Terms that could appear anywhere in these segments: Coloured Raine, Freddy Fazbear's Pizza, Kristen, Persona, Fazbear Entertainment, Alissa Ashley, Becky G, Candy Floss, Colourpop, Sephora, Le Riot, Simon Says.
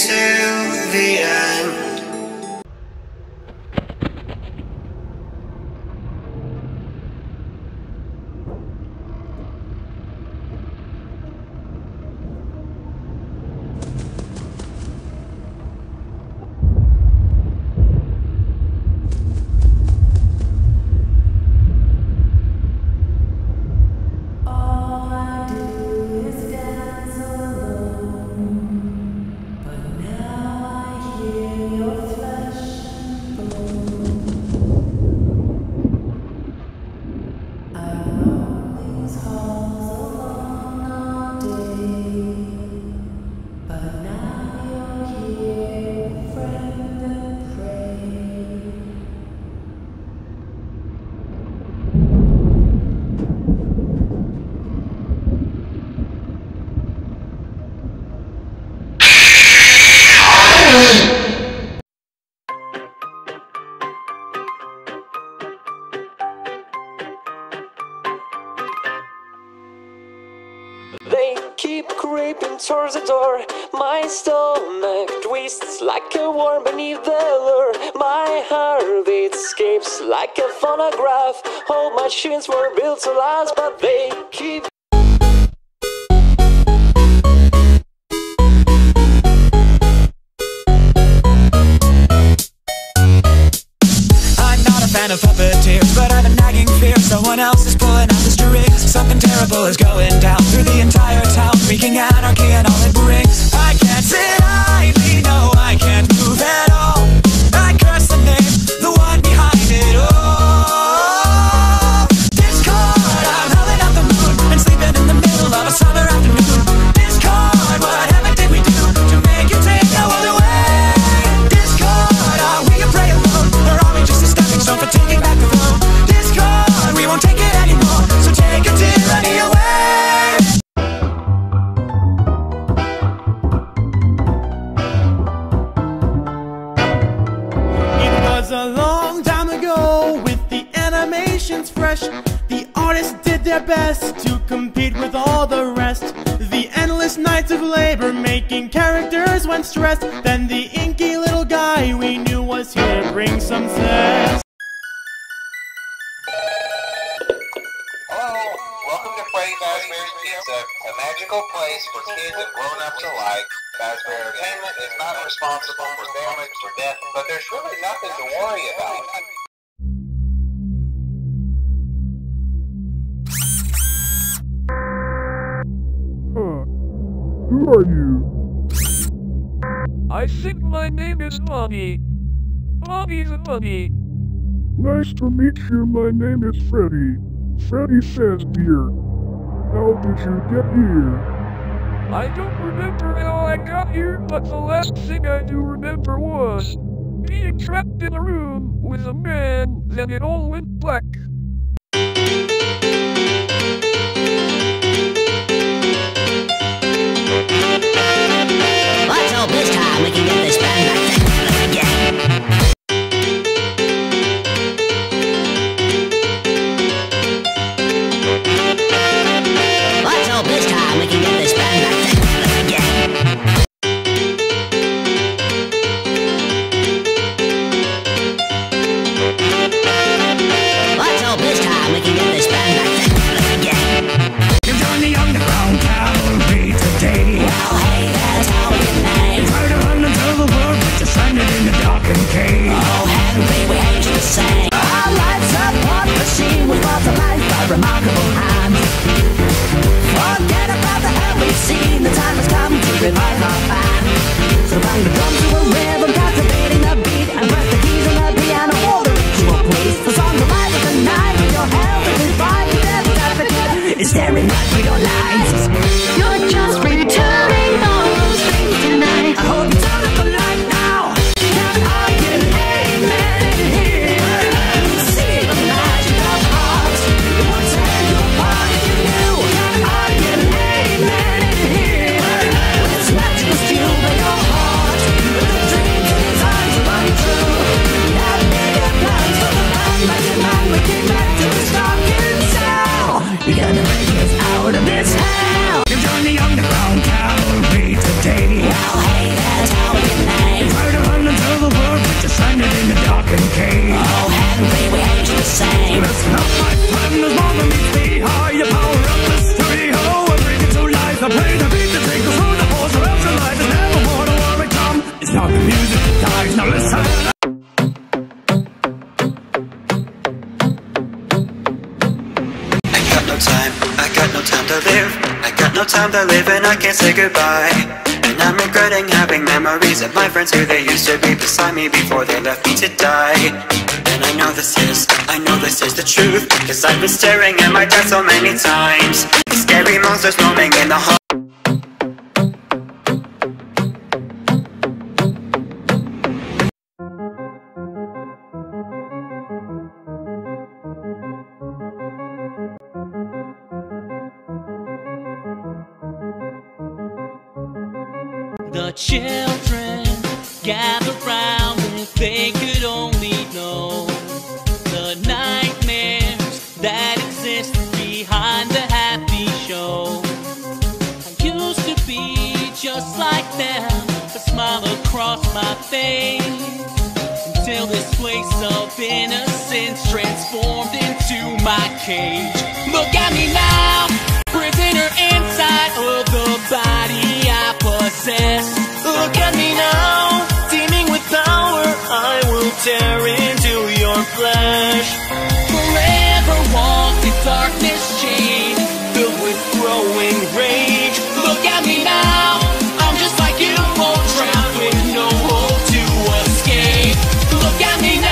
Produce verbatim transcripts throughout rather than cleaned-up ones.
till the end. All I do is dance alone, but now I hear your flesh bloom. I roam these halls alone all day, but now you're here, friend and prey. They keep creeping towards the door. My stomach twists like a worm beneath the lure. My heart, it escapes like a phonograph. All machines were built to last, but they keep I'm not a fan of puppeteers, but I've a nagging fear. Someone else is pulling out the strings. Something terrible is going down through the entire town, wreaking anarchy and all it brings. I can't sit idly, no, I can't move at all. I curse the name, the one behind it all. Discord, I'm howling at the moon and sleeping in the middle of a summer afternoon. Discord, what havoc did we do to make you take the world away? Discord, are we a prey alone, or are we just a stepping stone for taking back the throne? Discord, we won't take it anymore, so take your tyranny away. A long time ago, with the animations fresh, the artists did their best to compete with all the rest. The endless nights of labor making characters when stressed. Then the inky little guy we knew was here to bring some sense. Hello, welcome to Freddy Fazbear's Pizza, a magical place for kids and grown-ups alike. Fazbear Entertainment is not responsible for damage or death, but there's really nothing to worry about. Huh. Who are you? I think my name is Bobby. Bobby the Buddy. Nice to meet you, my name is Freddy. Freddy Fazbear. How did you get here? I don't remember how I got here, but the last thing I do remember was being trapped in a room with a man, then it all went black. Let's hope this time we can get this band back together again. Let's hope this time we can get this band back together. Let's no time to live and I can't say goodbye. And I'm regretting having memories of my friends who they used to be beside me before they left me to die. And I know this is, I know this is the truth, cause I've been staring at my death so many times. The scary monsters roaming in the hall. The children gathered round if they could only know the nightmares that exist behind the happy show. I used to be just like them, a smile across my face, until this place of innocence transformed into my cage. Look at me now, prisoner inside of the body I possess. Look at me now, teeming with power. I will tear into your flesh. Forever walked in darkness shade, filled with growing rage. Look at me now, I'm just like you, all trapped with no hope to escape. Look at me now.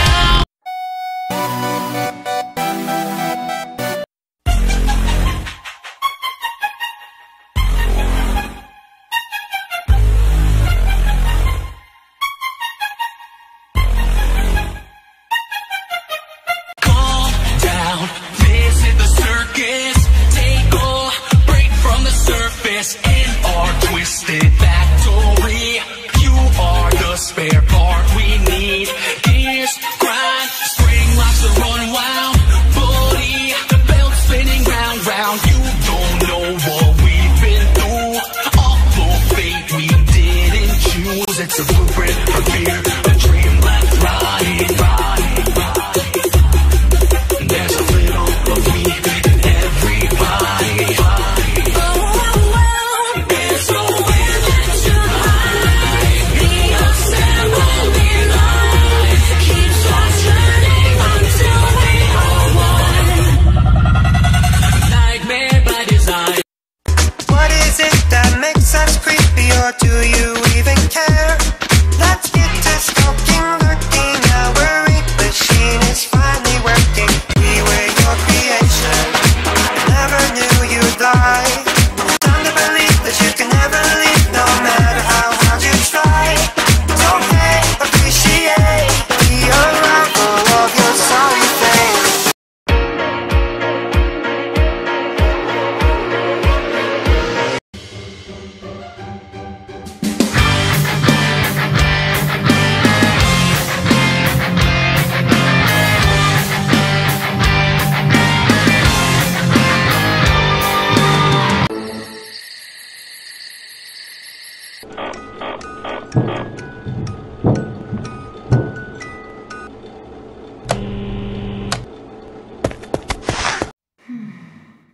In our twisted factory, you are the spare part we need. Gears grind, string locks are unwound. Bully, the belt spinning round, round. You don't know what we've been through. Awful fate we didn't choose. It's a blueprint for fear, a dream left rotting, rotting, rotting. There's a little of me in everybody.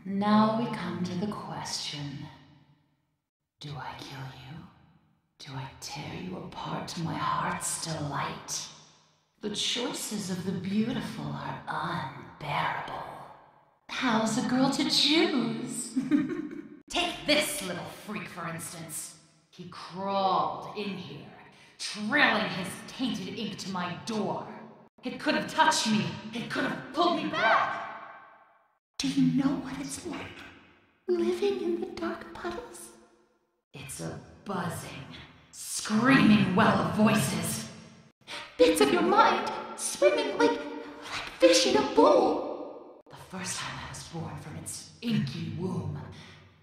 Now we come to the question. Do I kill you? Do I tear you apart to my heart's delight? The choices of the beautiful are unbearable. How's a girl to choose? Take this little freak, for instance. He crawled in here, trailing his tainted ink to my door. It could have touched me. It could have pulled me back. Do you know what it's like, living in the dark puddles? It's a buzzing, screaming well of voices. Bits of your mind, swimming like, like fish in a bowl. The first time I was born from its inky womb,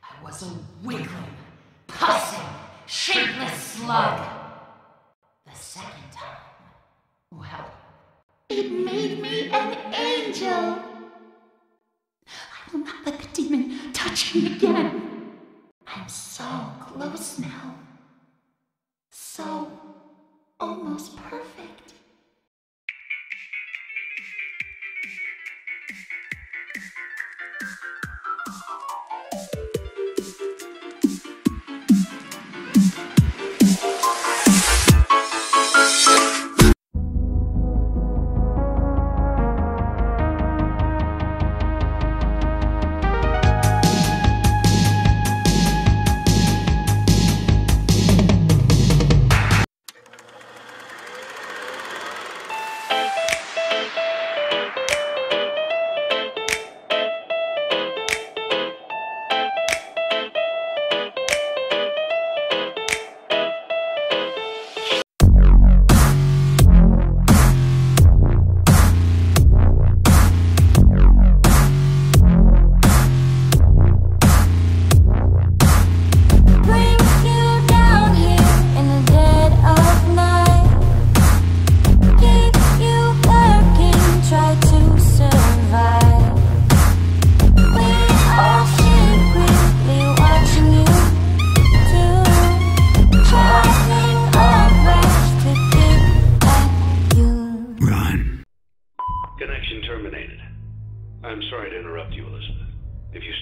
I was a wiggling, pussing, shapeless slug. The second time, well, it made me an angel. I will not let the demon touch me again. I'm so close now. So almost perfect.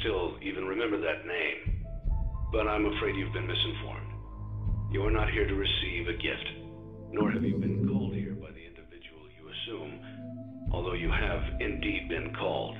still even remember that name. But I'm afraid you've been misinformed. You are not here to receive a gift, nor have you been called here by the individual you assume, although you have indeed been called.